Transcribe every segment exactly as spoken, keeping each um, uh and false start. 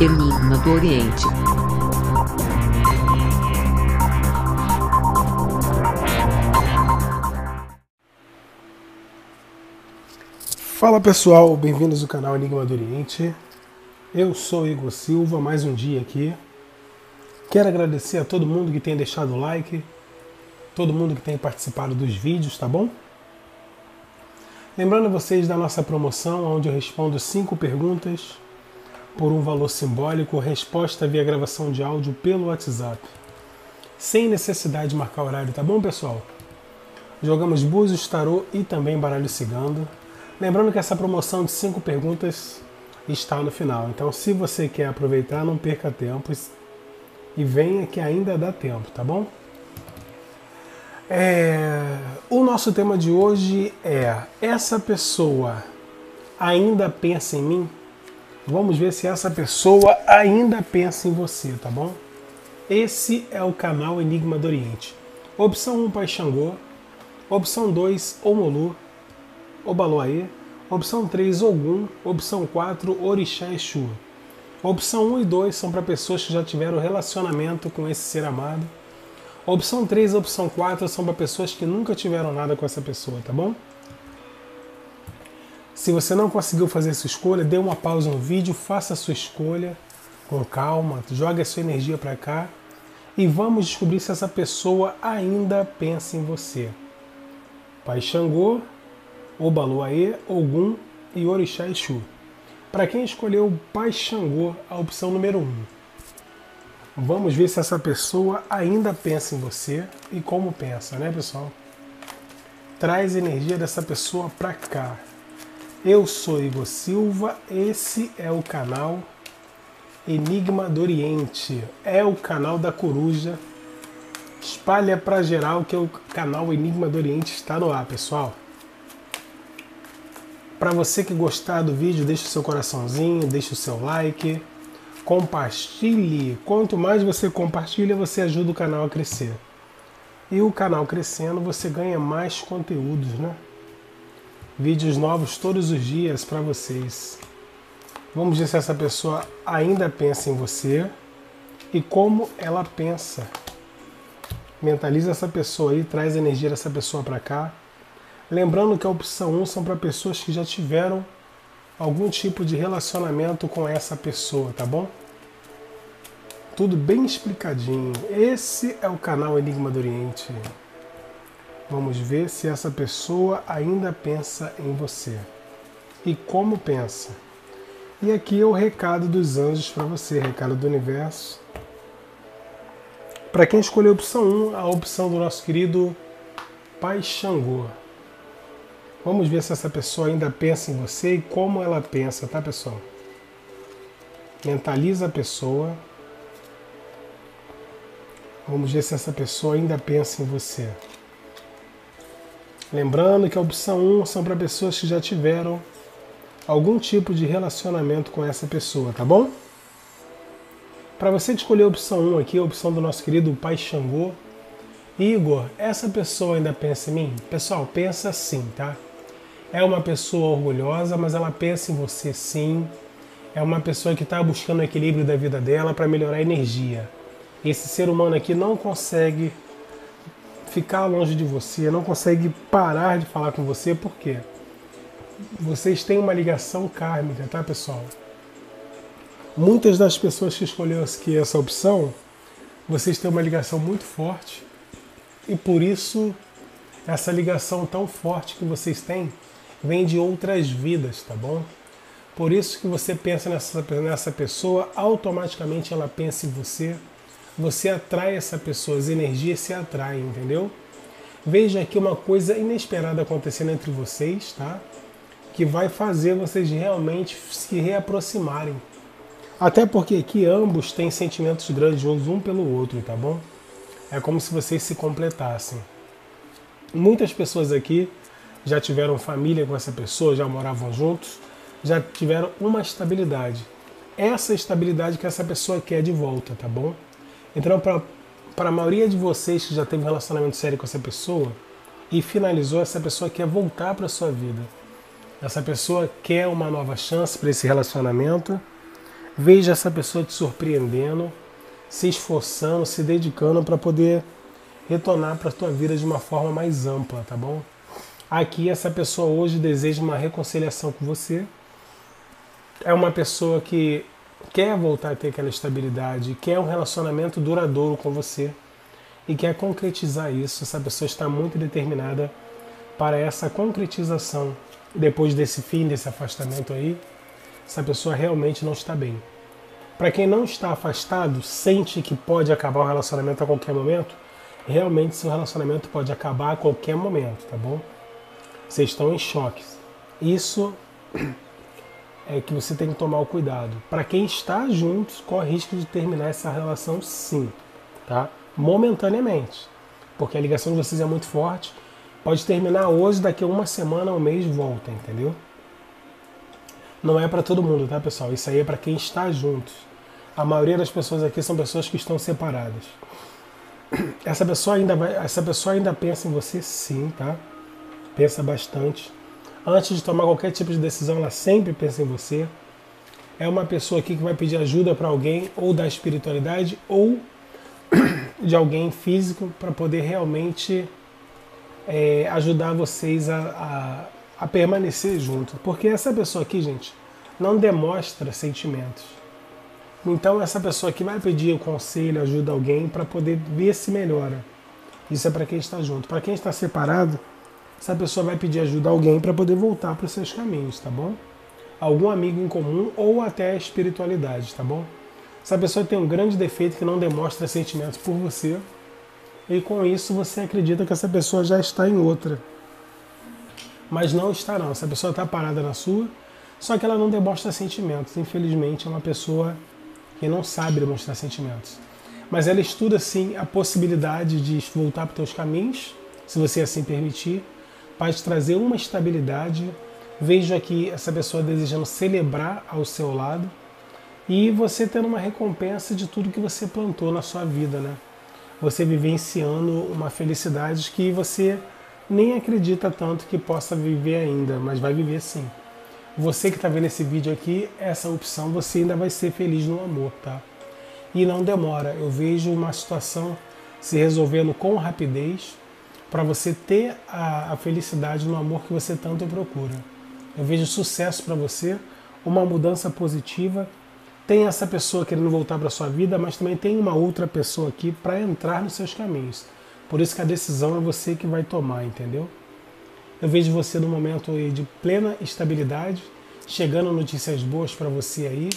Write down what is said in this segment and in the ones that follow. Enigma do Oriente. Fala pessoal, bem-vindos ao canal Enigma do Oriente. Eu sou Igor Silva, mais um dia aqui. Quero agradecer a todo mundo que tem deixado o like, todo mundo que tem participado dos vídeos, tá bom? Lembrando a vocês da nossa promoção, onde eu respondo cinco perguntas por um valor simbólico, resposta via gravação de áudio pelo WhatsApp, sem necessidade de marcar horário, tá bom, pessoal? Jogamos búzios, tarô e também baralho cigano. Lembrando que essa promoção de cinco perguntas está no final, então se você quer aproveitar, não perca tempo e venha que ainda dá tempo, tá bom? É... O nosso tema de hoje é: essa pessoa ainda pensa em mim? Vamos ver se essa pessoa ainda pensa em você, tá bom? Esse é o canal Enigma do Oriente. Opção um, Pai Xangô. Opção dois, Omolu, Obaluaiê. Opção três, Ogum. Opção quatro, Orixá Exu. Opção um e dois são para pessoas que já tiveram relacionamento com esse ser amado. Opção três e opção quatro são para pessoas que nunca tiveram nada com essa pessoa, tá bom? Se você não conseguiu fazer a sua escolha, dê uma pausa no vídeo, faça a sua escolha com calma, jogue a sua energia para cá e vamos descobrir se essa pessoa ainda pensa em você. Pai Xangô, Obaluaiê, Ogum e Orixá Exu. Para quem escolheu o Pai Xangô, a opção número um. Vamos ver se essa pessoa ainda pensa em você e como pensa, né, pessoal? Traz energia dessa pessoa pra cá. Eu sou Igor Silva, esse é o canal Enigma do Oriente. É o canal da coruja. Espalha pra geral que o canal Enigma do Oriente está no ar, pessoal. Pra você que gostar do vídeo, deixa o seu coraçãozinho, deixa o seu like. Compartilhe. Quanto mais você compartilha, você ajuda o canal a crescer. E o canal crescendo, você ganha mais conteúdos, né? Vídeos novos todos os dias para vocês. Vamos ver se essa pessoa ainda pensa em você e como ela pensa. Mentaliza essa pessoa aí, traz a energia dessa pessoa para cá. Lembrando que a opção um são para pessoas que já tiveram algum tipo de relacionamento com essa pessoa, tá bom? Tudo bem explicadinho. Esse é o canal Enigma do Oriente. Vamos ver se essa pessoa ainda pensa em você. E como pensa. E aqui é o recado dos anjos para você, recado do universo. Para quem escolheu a opção um, a opção do nosso querido Pai Xangô. Vamos ver se essa pessoa ainda pensa em você e como ela pensa, tá, pessoal? Mentaliza a pessoa. Vamos ver se essa pessoa ainda pensa em você. Lembrando que a opção um são para pessoas que já tiveram algum tipo de relacionamento com essa pessoa, tá bom? Para você escolher a opção um aqui, a opção do nosso querido Pai Xangô. Igor, essa pessoa ainda pensa em mim? Pessoal, pensa sim, tá? É uma pessoa orgulhosa, mas ela pensa em você sim. É uma pessoa que está buscando o equilíbrio da vida dela para melhorar a energia. Esse ser humano aqui não consegue ficar longe de você, não consegue parar de falar com você, por quê? Vocês têm uma ligação kármica, tá, pessoal? Muitas das pessoas que escolheram aqui essa opção, vocês têm uma ligação muito forte e por isso essa ligação tão forte que vocês têm vem de outras vidas, tá bom? Por isso que você pensa nessa, nessa pessoa, automaticamente ela pensa em você, você atrai essa pessoa, as energias se atraem, entendeu? Veja aqui uma coisa inesperada acontecendo entre vocês, tá? Que vai fazer vocês realmente se reaproximarem. Até porque aqui ambos têm sentimentos grandiosos um pelo outro, tá bom? É como se vocês se completassem. Muitas pessoas aqui já tiveram família com essa pessoa, já moravam juntos, já tiveram uma estabilidade. Essa estabilidade que essa pessoa quer de volta, tá bom? Então, para a maioria de vocês que já teve um relacionamento sério com essa pessoa e finalizou, essa pessoa quer voltar para a sua vida. Essa pessoa quer uma nova chance para esse relacionamento Veja essa pessoa te surpreendendo, se esforçando, se dedicando para poder retornar para a tua vida de uma forma mais ampla, tá bom? Aqui essa pessoa hoje deseja uma reconciliação com você. É uma pessoa que quer voltar a ter aquela estabilidade, quer um relacionamento duradouro com você e quer concretizar isso. Essa pessoa está muito determinada para essa concretização. Depois desse fim, desse afastamento aí, essa pessoa realmente não está bem. Para quem não está afastado, sente que pode acabar o relacionamento a qualquer momento, realmente seu relacionamento pode acabar a qualquer momento, tá bom? Vocês estão em choque. Isso é que você tem que tomar o cuidado. Para quem está junto, corre risco de terminar essa relação sim, tá? Momentaneamente, porque a ligação de vocês é muito forte. Pode terminar hoje, daqui a uma semana, um mês, volta, entendeu? Não é para todo mundo, tá, pessoal? Isso aí é para quem está junto. A maioria das pessoas aqui são pessoas que estão separadas. Essa pessoa ainda vai, essa pessoa ainda pensa em você, sim, tá? Pensa bastante. Antes de tomar qualquer tipo de decisão, ela sempre pensa em você. É uma pessoa aqui que vai pedir ajuda para alguém, ou da espiritualidade, ou de alguém físico, para poder realmente... É, ajudar vocês a, a, a permanecer junto. Porque essa pessoa aqui, gente, não demonstra sentimentos. Então essa pessoa aqui vai pedir o conselho, ajuda alguém para poder ver se melhora. Isso é para quem está junto. Para quem está separado, essa pessoa vai pedir ajuda a alguém para poder voltar para os seus caminhos, tá bom? Algum amigo em comum ou até a espiritualidade, tá bom? Essa pessoa tem um grande defeito que não demonstra sentimentos por você. E com isso você acredita que essa pessoa já está em outra. Mas não está não, essa pessoa está parada na sua, só que ela não demonstra sentimentos. Infelizmente é uma pessoa que não sabe demonstrar sentimentos. Mas ela estuda sim a possibilidade de voltar para os seus caminhos, se você assim permitir, para te trazer uma estabilidade. Vejo aqui essa pessoa desejando celebrar ao seu lado e você tendo uma recompensa de tudo que você plantou na sua vida, né? Você vivenciando uma felicidade que você nem acredita tanto que possa viver ainda, mas vai viver sim. Você que está vendo esse vídeo aqui, essa opção, você ainda vai ser feliz no amor, tá? E não demora, eu vejo uma situação se resolvendo com rapidez para você ter a, a felicidade no amor que você tanto procura. Eu vejo sucesso para você, uma mudança positiva. Tem essa pessoa querendo voltar para a sua vida, mas também tem uma outra pessoa aqui para entrar nos seus caminhos. Por isso que a decisão é você que vai tomar, entendeu? Eu vejo você num momento de plena estabilidade, chegando notícias boas para você aí.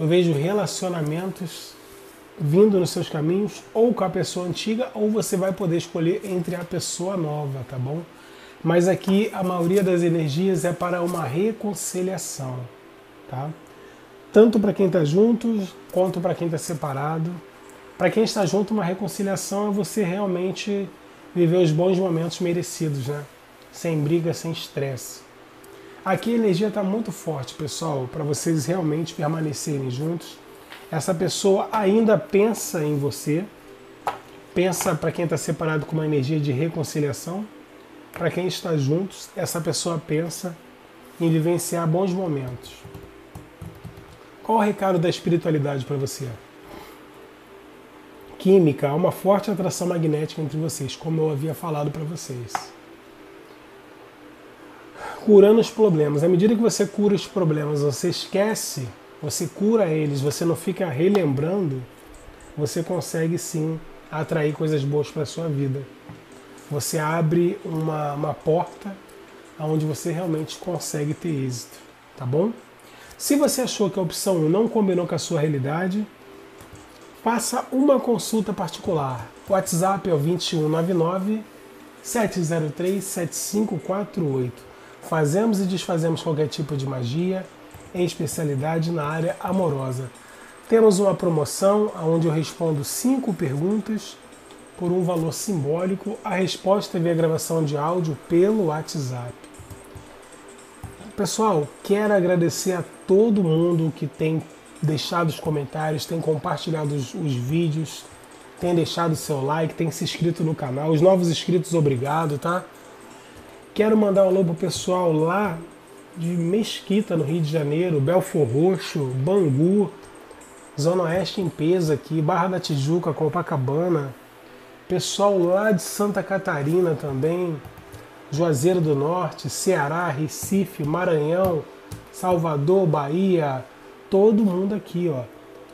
Eu vejo relacionamentos vindo nos seus caminhos, ou com a pessoa antiga, ou você vai poder escolher entre a pessoa nova, tá bom? Mas aqui a maioria das energias é para uma reconciliação, tá? Tanto para quem está junto, quanto para quem está separado. Para quem está junto, uma reconciliação é você realmente viver os bons momentos merecidos, né? Sem briga, sem estresse. Aqui a energia está muito forte, pessoal, para vocês realmente permanecerem juntos. Essa pessoa ainda pensa em você. Pensa para quem está separado com uma energia de reconciliação. Para quem está juntos, essa pessoa pensa em vivenciar bons momentos. Qual o recado da espiritualidade para você? Química, há uma forte atração magnética entre vocês, como eu havia falado para vocês. Curando os problemas. À medida que você cura os problemas, você esquece, você cura eles, você não fica relembrando, você consegue sim atrair coisas boas para a sua vida. Você abre uma, uma porta onde você realmente consegue ter êxito, tá bom? Se você achou que a opção um não combinou com a sua realidade, faça uma consulta particular. O WhatsApp é o dois um nove nove, sete zero três, sete cinco quatro oito. Fazemos e desfazemos qualquer tipo de magia, em especialidade na área amorosa. Temos uma promoção onde eu respondo cinco perguntas por um valor simbólico. A resposta via gravação de áudio pelo WhatsApp. Pessoal, quero agradecer a todo mundo que tem deixado os comentários, tem compartilhado os, os vídeos, tem deixado o seu like, tem se inscrito no canal. Os novos inscritos, obrigado, tá? Quero mandar um alô pro pessoal lá de Mesquita, no Rio de Janeiro, Belford Roxo, Bangu, Zona Oeste em peso aqui, Barra da Tijuca, Copacabana, pessoal lá de Santa Catarina também, Juazeiro do Norte, Ceará, Recife, Maranhão, Salvador, Bahia, todo mundo aqui, ó,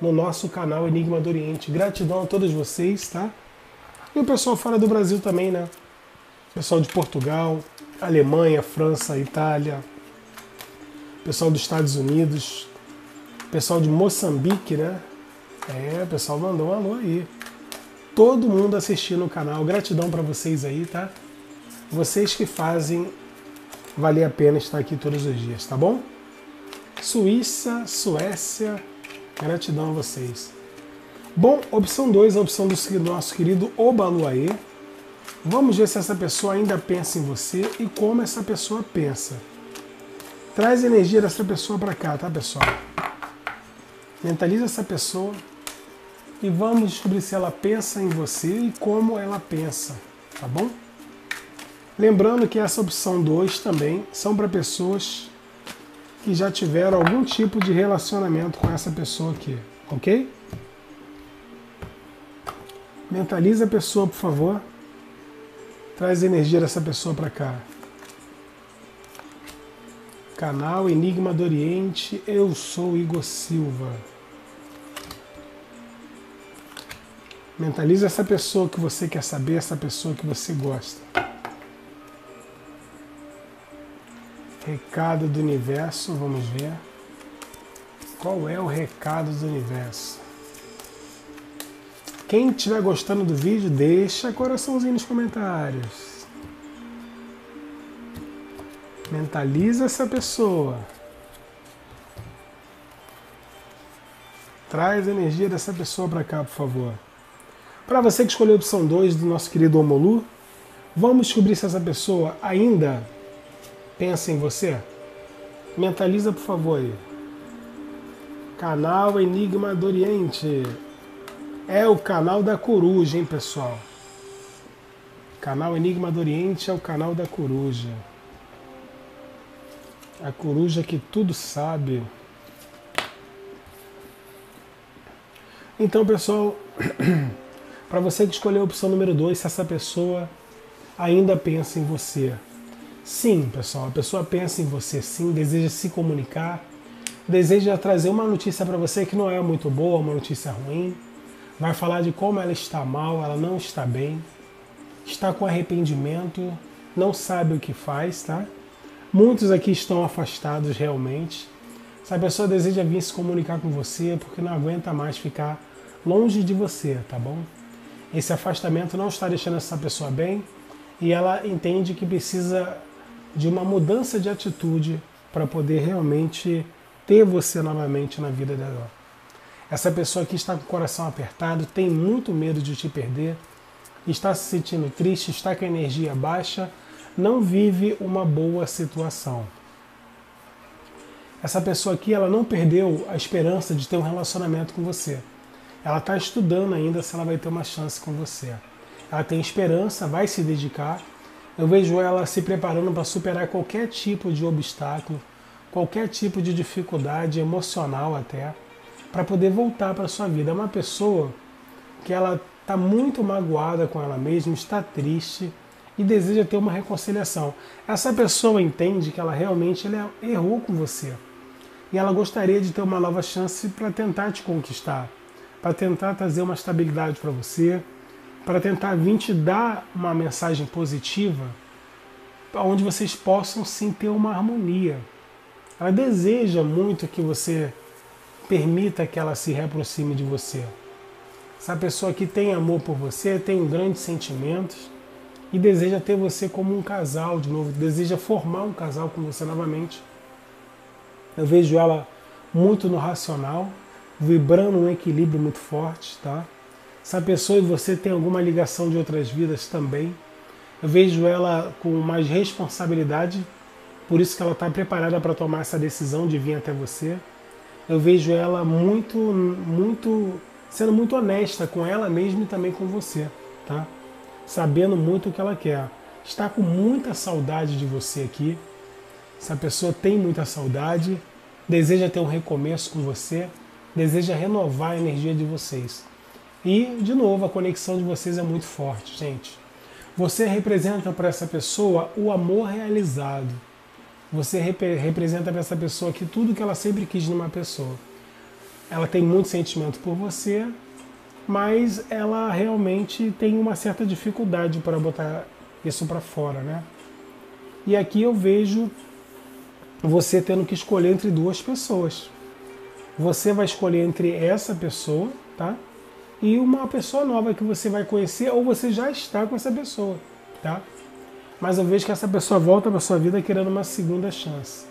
no nosso canal Enigma do Oriente. Gratidão a todos vocês, tá? E o pessoal fora do Brasil também, né? Pessoal de Portugal, Alemanha, França, Itália, pessoal dos Estados Unidos, pessoal de Moçambique, né? É, o pessoal mandou um alô aí. Todo mundo assistindo o canal, gratidão pra vocês aí, tá? Vocês que fazem valer a pena estar aqui todos os dias, tá bom? Suíça, Suécia, gratidão a vocês. Bom, opção dois, a opção do nosso querido Obaluaiê. Vamos ver se essa pessoa ainda pensa em você e como essa pessoa pensa. Traz a energia dessa pessoa para cá, tá, pessoal? Mentaliza essa pessoa e vamos descobrir se ela pensa em você e como ela pensa, tá bom? Lembrando que essa opção dois também são para pessoas que já tiveram algum tipo de relacionamento com essa pessoa aqui, ok? Mentaliza a pessoa, por favor. Traz a energia dessa pessoa para cá. Canal Enigma do Oriente, eu sou Igor Silva. Mentaliza essa pessoa que você quer saber, essa pessoa que você gosta. Recado do universo, vamos ver. Qual é o recado do universo? Quem estiver gostando do vídeo, deixa coraçãozinho nos comentários. Mentaliza essa pessoa. Traz a energia dessa pessoa para cá, por favor. Para você que escolheu a opção dois do nosso querido Omolu, vamos descobrir se essa pessoa ainda pensa em você? Mentaliza, por favor, aí. Canal Enigma do Oriente. É o canal da coruja, hein, pessoal? Canal Enigma do Oriente é o canal da coruja. A coruja que tudo sabe. Então, pessoal, para você que escolheu a opção número dois, se essa pessoa ainda pensa em você. Sim, pessoal, a pessoa pensa em você, sim, deseja se comunicar, deseja trazer uma notícia para você que não é muito boa, uma notícia ruim. Vai falar de como ela está mal, ela não está bem, está com arrependimento, não sabe o que faz, tá? Muitos aqui estão afastados realmente. Essa pessoa deseja vir se comunicar com você porque não aguenta mais ficar longe de você, tá bom? Esse afastamento não está deixando essa pessoa bem e ela entende que precisa de uma mudança de atitude para poder realmente ter você novamente na vida dela. Essa pessoa que está com o coração apertado, tem muito medo de te perder, está se sentindo triste, está com a energia baixa, não vive uma boa situação. Essa pessoa aqui, ela não perdeu a esperança de ter um relacionamento com você. Ela está estudando ainda se ela vai ter uma chance com você. Ela tem esperança, vai se dedicar. Eu vejo ela se preparando para superar qualquer tipo de obstáculo, qualquer tipo de dificuldade emocional até, para poder voltar para sua vida. É uma pessoa que ela está muito magoada com ela mesma, está triste e deseja ter uma reconciliação. Essa pessoa entende que ela realmente ela errou com você e ela gostaria de ter uma nova chance para tentar te conquistar, para tentar trazer uma estabilidade para você, para tentar vir te dar uma mensagem positiva, onde vocês possam sim ter uma harmonia. Ela deseja muito que você permita que ela se reaproxime de você. Essa pessoa que tem amor por você, tem grandes sentimentos e deseja ter você como um casal de novo, deseja formar um casal com você novamente. Eu vejo ela muito no racional, vibrando um equilíbrio muito forte, tá? Essa pessoa e você tem alguma ligação de outras vidas também. Eu vejo ela com mais responsabilidade, por isso que ela está preparada para tomar essa decisão de vir até você. Eu vejo ela muito, muito, sendo muito honesta com ela mesma e também com você, tá? Sabendo muito o que ela quer. Está com muita saudade de você aqui. Essa pessoa tem muita saudade, deseja ter um recomeço com você, deseja renovar a energia de vocês. E, de novo, a conexão de vocês é muito forte, gente. Você representa para essa pessoa o amor realizado. Você rep- representa para essa pessoa que tudo que ela sempre quis numa pessoa. Ela tem muito sentimento por você, mas ela realmente tem uma certa dificuldade para botar isso para fora, né? E aqui eu vejo você tendo que escolher entre duas pessoas. Você vai escolher entre essa pessoa, tá? E uma pessoa nova que você vai conhecer, ou você já está com essa pessoa, tá? Mas eu vejo que essa pessoa volta para sua vida querendo uma segunda chance,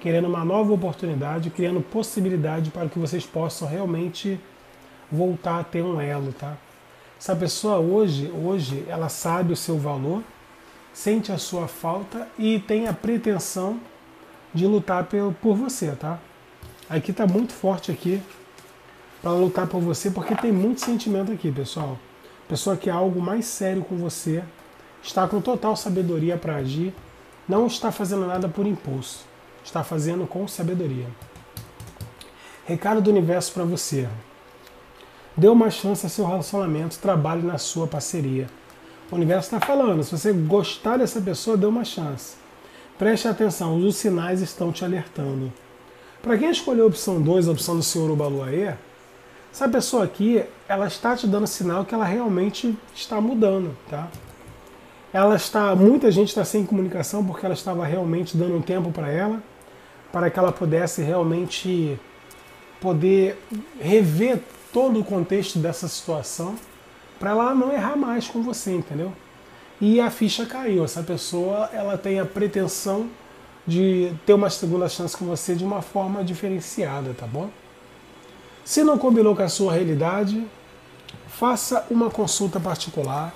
querendo uma nova oportunidade, criando possibilidade para que vocês possam realmente voltar a ter um elo, tá? Essa pessoa hoje, hoje, ela sabe o seu valor, sente a sua falta e tem a pretensão de lutar por você, tá? Aqui tá muito forte aqui para lutar por você, porque tem muito sentimento aqui, pessoal. Pessoa que é algo mais sério com você, está com total sabedoria para agir, não está fazendo nada por impulso, está fazendo com sabedoria. Recado do universo para você. Dê uma chance ao seu relacionamento, trabalhe na sua parceria. O universo está falando, se você gostar dessa pessoa, dê uma chance. Preste atenção, os sinais estão te alertando. Para quem escolheu a opção dois, a opção do senhor Obaluaiê, essa pessoa aqui, ela está te dando sinal que ela realmente está mudando, tá? Ela está, muita gente está sem comunicação porque ela estava realmente dando um tempo para ela, para que ela pudesse realmente poder rever todo o contexto dessa situação, para ela não errar mais com você, entendeu? E a ficha caiu, essa pessoa ela tem a pretensão de ter uma segunda chance com você de uma forma diferenciada, tá bom? Se não combinou com a sua realidade, faça uma consulta particular.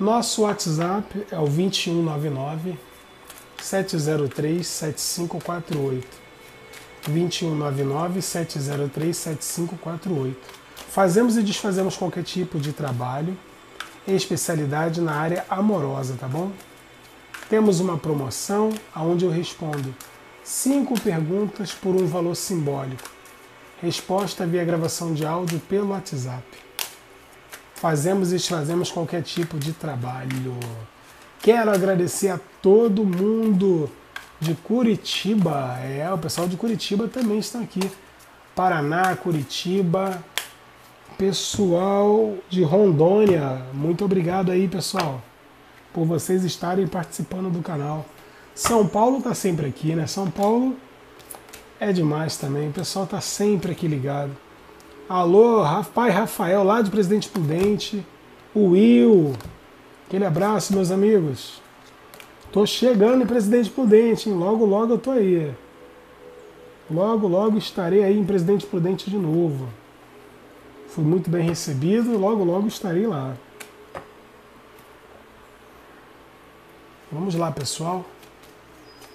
Nosso WhatsApp é o dois um nove nove, sete zero três, sete cinco quatro oito. dois um nove nove, sete zero três, sete cinco quatro oito. Fazemos e desfazemos qualquer tipo de trabalho, em especialidade na área amorosa, tá bom? Temos uma promoção onde eu respondo cinco perguntas por um valor simbólico. Resposta via gravação de áudio pelo WhatsApp. Fazemos e desfazemos qualquer tipo de trabalho. Quero agradecer a todo mundo de Curitiba, é, o pessoal de Curitiba também está aqui, Paraná, Curitiba, pessoal de Rondônia, muito obrigado aí, pessoal, por vocês estarem participando do canal. São Paulo está sempre aqui, né? São Paulo é demais também, o pessoal está sempre aqui ligado. Alô, pai Rafael, lá de Presidente Prudente, o Will, aquele abraço, meus amigos. Tô chegando em Presidente Prudente, hein? Logo, logo eu tô aí. Logo, logo estarei aí em Presidente Prudente de novo. Fui muito bem recebido, logo, logo estarei lá. Vamos lá, pessoal.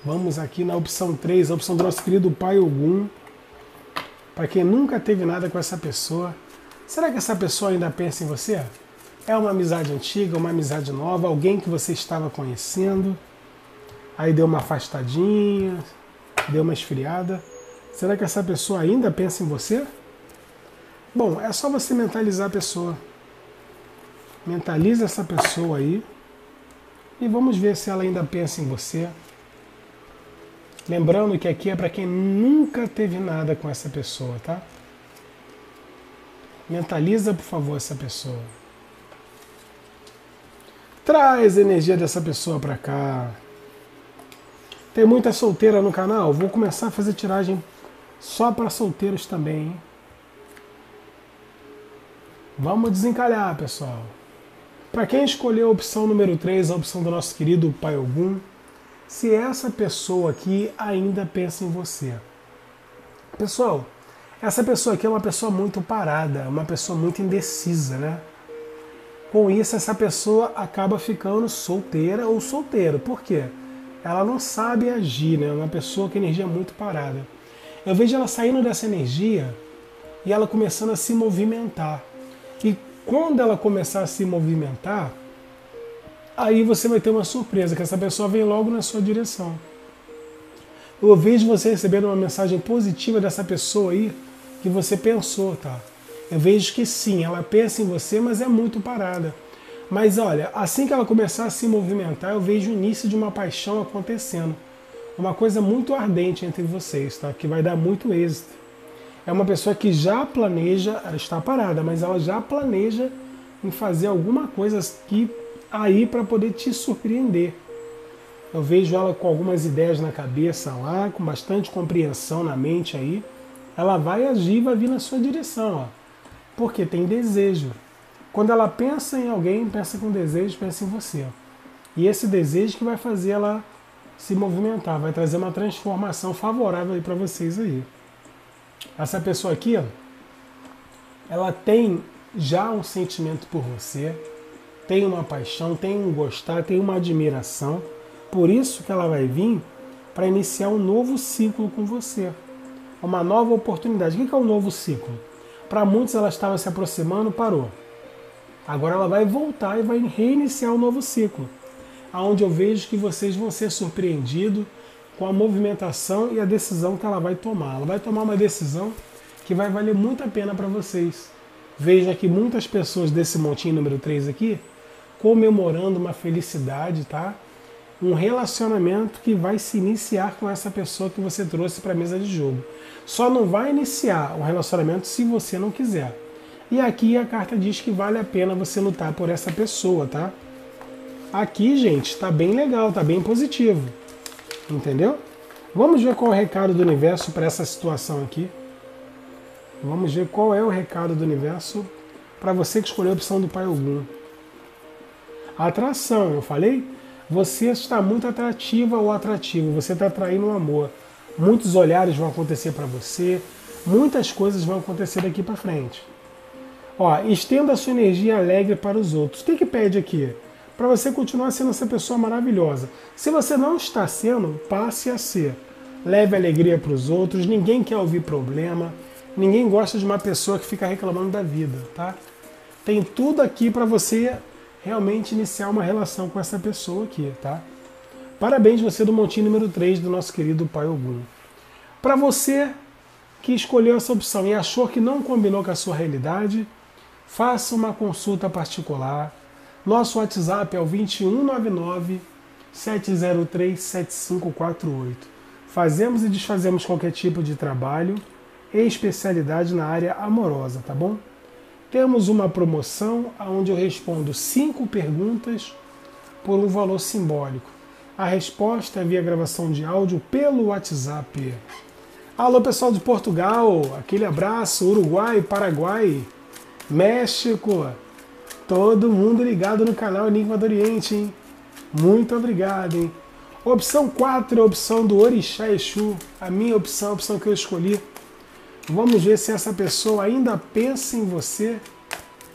Vamos aqui na opção três, a opção do nosso querido pai Ogum. Para quem nunca teve nada com essa pessoa, será que essa pessoa ainda pensa em você? É uma amizade antiga, uma amizade nova, alguém que você estava conhecendo, aí deu uma afastadinha, deu uma esfriada. Será que essa pessoa ainda pensa em você? Bom, é só você mentalizar a pessoa. Mentaliza essa pessoa aí e vamos ver se ela ainda pensa em você. Lembrando que aqui é para quem nunca teve nada com essa pessoa, tá? Mentaliza, por favor, essa pessoa. Traz a energia dessa pessoa pra cá. Tem muita solteira no canal? Vou começar a fazer tiragem só para solteiros também, hein? Vamos desencalhar, pessoal. Para quem escolheu a opção número três, a opção do nosso querido Pai Ogum, se essa pessoa aqui ainda pensa em você. Pessoal, essa pessoa aqui é uma pessoa muito parada, uma pessoa muito indecisa, né? Com isso, essa pessoa acaba ficando solteira ou solteiro. Por quê? Ela não sabe agir, né? É uma pessoa com energia muito parada. Eu vejo ela saindo dessa energia e ela começando a se movimentar. E quando ela começar a se movimentar, aí você vai ter uma surpresa, que essa pessoa vem logo na sua direção. Eu vejo você recebendo uma mensagem positiva dessa pessoa aí, que você pensou, tá? Eu vejo que sim, ela pensa em você, mas é muito parada. Mas olha, assim que ela começar a se movimentar, eu vejo o início de uma paixão acontecendo. Uma coisa muito ardente entre vocês, tá? Que vai dar muito êxito. É uma pessoa que já planeja, ela está parada, mas ela já planeja em fazer alguma coisa que, aí para poder te surpreender. Eu vejo ela com algumas ideias na cabeça lá, com bastante compreensão na mente aí. Ela vai agir, vai vir na sua direção, ó. Porque tem desejo. Quando ela pensa em alguém, pensa com desejo, pensa em você. Ó. E esse desejo que vai fazer ela se movimentar, vai trazer uma transformação favorável para vocês aí. Essa pessoa aqui, ó, ela tem já um sentimento por você, tem uma paixão, tem um gostar, tem uma admiração. Por isso que ela vai vir para iniciar um novo ciclo com você. Uma nova oportunidade. O que é um novo ciclo? Para muitos ela estava se aproximando, parou. Agora ela vai voltar e vai reiniciar um novo ciclo. Onde eu vejo que vocês vão ser surpreendidos com a movimentação e a decisão que ela vai tomar. Ela vai tomar uma decisão que vai valer muito a pena para vocês. Veja que muitas pessoas desse montinho número três aqui comemorando uma felicidade, tá? Um relacionamento que vai se iniciar com essa pessoa que você trouxe para a mesa de jogo. Só não vai iniciar um relacionamento se você não quiser. E aqui a carta diz que vale a pena você lutar por essa pessoa, tá? Aqui, gente, tá bem legal, tá bem positivo. Entendeu? Vamos ver qual é o recado do universo para essa situação aqui. Vamos ver qual é o recado do universo para você que escolheu a opção do Pai Ogum. Atração, eu falei? Você está muito atrativa ou atrativo, você está atraindo o amor. Muitos olhares vão acontecer para você, muitas coisas vão acontecer daqui para frente. Ó, estenda a sua energia alegre para os outros. O que que pede aqui? Para você continuar sendo essa pessoa maravilhosa. Se você não está sendo, passe a ser. Leve alegria para os outros, ninguém quer ouvir problema, ninguém gosta de uma pessoa que fica reclamando da vida, tá? Tem tudo aqui para você realmente iniciar uma relação com essa pessoa aqui, tá? Parabéns você do montinho número três do nosso querido Pai Ogum. Para você que escolheu essa opção e achou que não combinou com a sua realidade, faça uma consulta particular. Nosso WhatsApp é o dois um nove nove, sete zero três, sete cinco quatro oito. Fazemos e desfazemos qualquer tipo de trabalho e especialidade na área amorosa, tá bom? Temos uma promoção onde eu respondo cinco perguntas por um valor simbólico. A resposta é via gravação de áudio pelo WhatsApp. Alô, pessoal de Portugal, aquele abraço, Uruguai, Paraguai, México, todo mundo ligado no canal Enigma do Oriente, hein? Muito obrigado, hein? Opção quatro é a opção do Orixá Exu, a minha opção, a opção que eu escolhi. Vamos ver se essa pessoa ainda pensa em você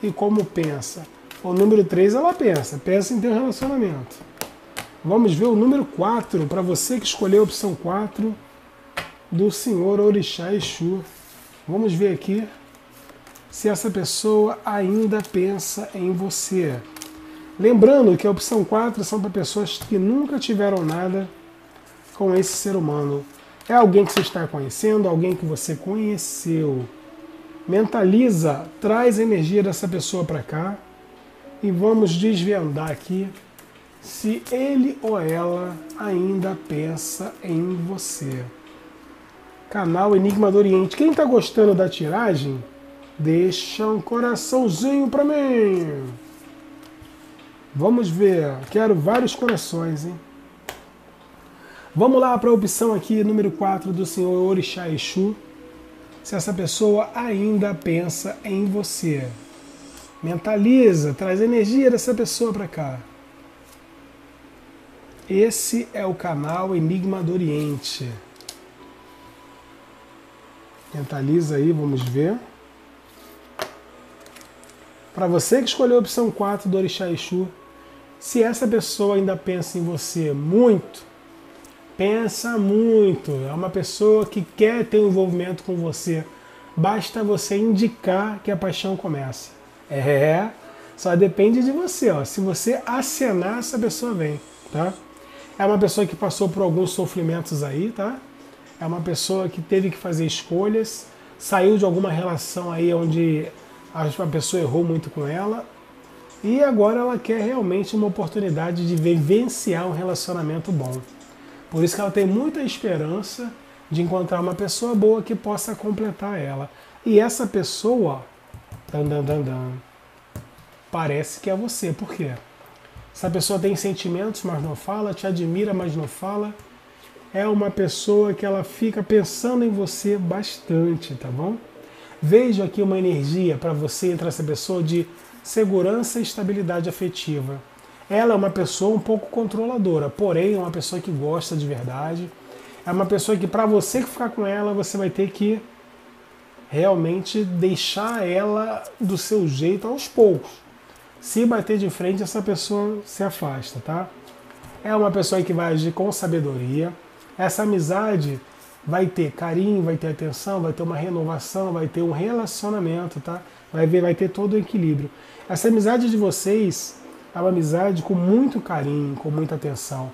e como pensa. O número três ela pensa, pensa em ter um relacionamento. Vamos ver o número quatro, para você que escolheu a opção quatro do senhor Orixá Exu. Vamos ver aqui se essa pessoa ainda pensa em você. Lembrando que a opção quatro são para pessoas que nunca tiveram nada com esse ser humano. É alguém que você está conhecendo, alguém que você conheceu. Mentaliza, traz a energia dessa pessoa para cá e vamos desvendar aqui se ele ou ela ainda pensa em você. Canal Enigma do Oriente. Quem está gostando da tiragem, deixa um coraçãozinho para mim. Vamos ver. Quero vários corações, hein? Vamos lá para a opção aqui, número quatro, do senhor Orixá Exu. Se essa pessoa ainda pensa em você. Mentaliza, traz a energia dessa pessoa para cá. Esse é o canal Enigma do Oriente. Mentaliza aí, vamos ver. Para você que escolheu a opção quatro do Orixá Exu, se essa pessoa ainda pensa em você muito, pensa muito, é uma pessoa que quer ter um envolvimento com você. Basta você indicar que a paixão começa. É, só depende de você, ó. Se você acenar, essa pessoa vem, tá? É uma pessoa que passou por alguns sofrimentos aí, tá? É uma pessoa que teve que fazer escolhas. saiu de alguma relação aí onde a pessoa errou muito com ela e agora ela quer realmente uma oportunidade de vivenciar um relacionamento bom. Por isso que ela tem muita esperança de encontrar uma pessoa boa que possa completar ela. E essa pessoa, dan, dan, dan, dan, parece que é você. Por quê? Essa pessoa tem sentimentos, mas não fala, te admira, mas não fala. É uma pessoa que ela fica pensando em você bastante, tá bom? Vejo aqui uma energia para você, entre essa pessoa, de segurança e estabilidade afetiva. Ela é uma pessoa um pouco controladora, porém é uma pessoa que gosta de verdade. É uma pessoa que, para você ficar com ela, você vai ter que realmente deixar ela do seu jeito aos poucos. Se bater de frente, essa pessoa se afasta, tá? É uma pessoa que vai agir com sabedoria. Essa amizade vai ter carinho, vai ter atenção, vai ter uma renovação, vai ter um relacionamento, tá? Vai ver, vai ter todo o equilíbrio. Essa amizade de vocês é uma amizade com muito carinho, com muita atenção.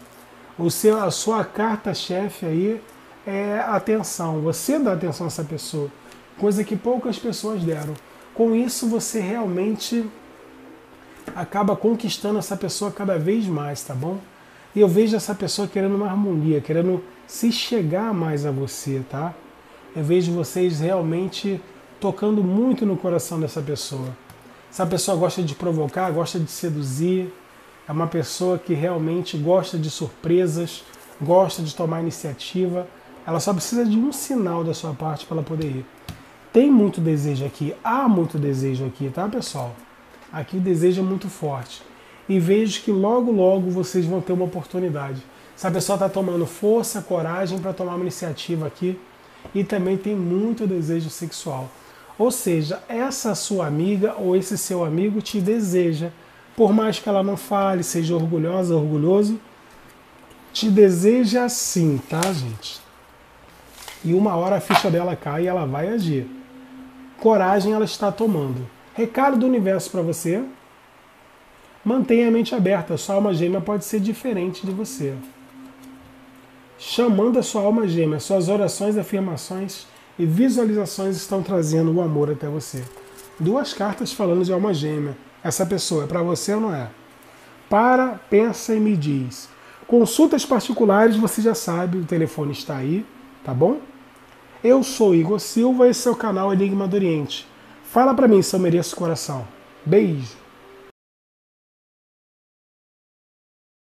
O seu, a sua carta-chefe aí é atenção. Você dá atenção a essa pessoa, coisa que poucas pessoas deram. Com isso você realmente acaba conquistando essa pessoa cada vez mais, tá bom? E eu vejo essa pessoa querendo uma harmonia, querendo se chegar mais a você, tá? Eu vejo vocês realmente tocando muito no coração dessa pessoa. Essa pessoa gosta de provocar, gosta de seduzir, é uma pessoa que realmente gosta de surpresas, gosta de tomar iniciativa, ela só precisa de um sinal da sua parte para ela poder ir. Tem muito desejo aqui, há muito desejo aqui, tá, pessoal? Aqui o desejo é muito forte. E vejo que logo, logo vocês vão ter uma oportunidade. Essa pessoa está tomando força, coragem para tomar uma iniciativa aqui. E também tem muito desejo sexual. Ou seja, essa sua amiga ou esse seu amigo te deseja. Por mais que ela não fale, seja orgulhosa, orgulhoso, te deseja assim, tá, gente? E uma hora a ficha dela cai e ela vai agir. Coragem ela está tomando. Recado do universo para você. Mantenha a mente aberta, sua alma gêmea pode ser diferente de você. Chamando a sua alma gêmea, suas orações, afirmações e visualizações estão trazendo o amor até você. Duas cartas falando de alma gêmea. Essa pessoa é para você ou não é? Para, pensa e me diz. Consultas particulares, você já sabe, o telefone está aí, tá bom? Eu sou Igor Silva, esse é o canal Enigma do Oriente. Fala para mim se eu mereço coração. Beijo!